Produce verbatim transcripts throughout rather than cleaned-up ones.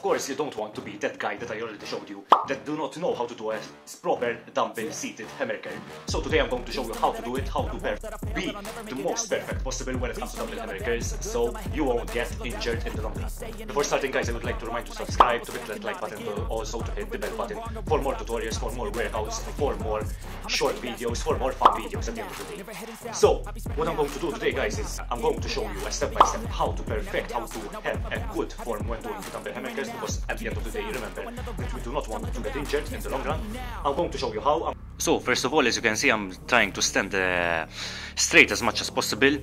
Of course, you don't want to be that guy that I already showed you that do not know how to do a proper dumbbell seated hammer curl. So today I'm going to show you how to do it, how to be the most perfect possible when it comes to dumbbell hammer curls, so you won't get injured in the long run. Before starting, guys, I would like to remind you to subscribe, to hit that like button, but also to hit the bell button for more tutorials, for more workouts, for more short videos, for more fun videos at the end of the day. So what I'm going to do today, guys, is I'm going to show you a step by step how to perfect, how to have a good form when doing the dumbbell hammer curls, because at the end of the day, remember that we do not want to get injured in the long run. I'm going to show you how. I'm so first of all, as you can see, I'm trying to stand uh, straight as much as possible,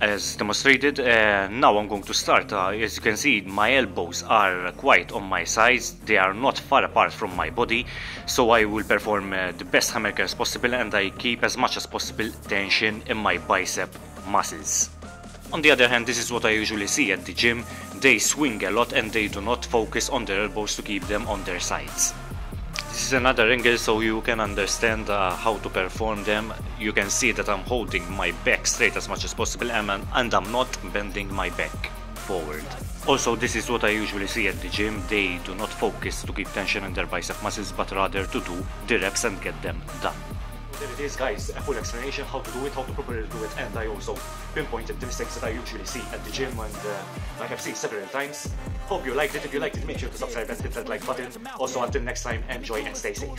as demonstrated. Uh, now I'm going to start. Uh, as you can see, my elbows are quite on my sides. They are not far apart from my body, so I will perform uh, the best hammer curls possible, and I keep as much as possible tension in my bicep muscles. On the other hand, this is what I usually see at the gym. They swing a lot and they do not focus on their elbows to keep them on their sides. This is another angle so you can understand uh, how to perform them. You can see that I'm holding my back straight as much as possible, and, and I'm not bending my back forward. Also, this is what I usually see at the gym. They do not focus to keep tension in their bicep muscles, but rather to do the reps and get them done. There it is, guys, a full explanation how to do it, how to properly do it, and I also pinpointed the mistakes that I usually see at the gym, and uh, I have seen several times. Hope you liked it. If you liked it, make sure to subscribe and hit that like button. Also, until next time, enjoy and stay safe.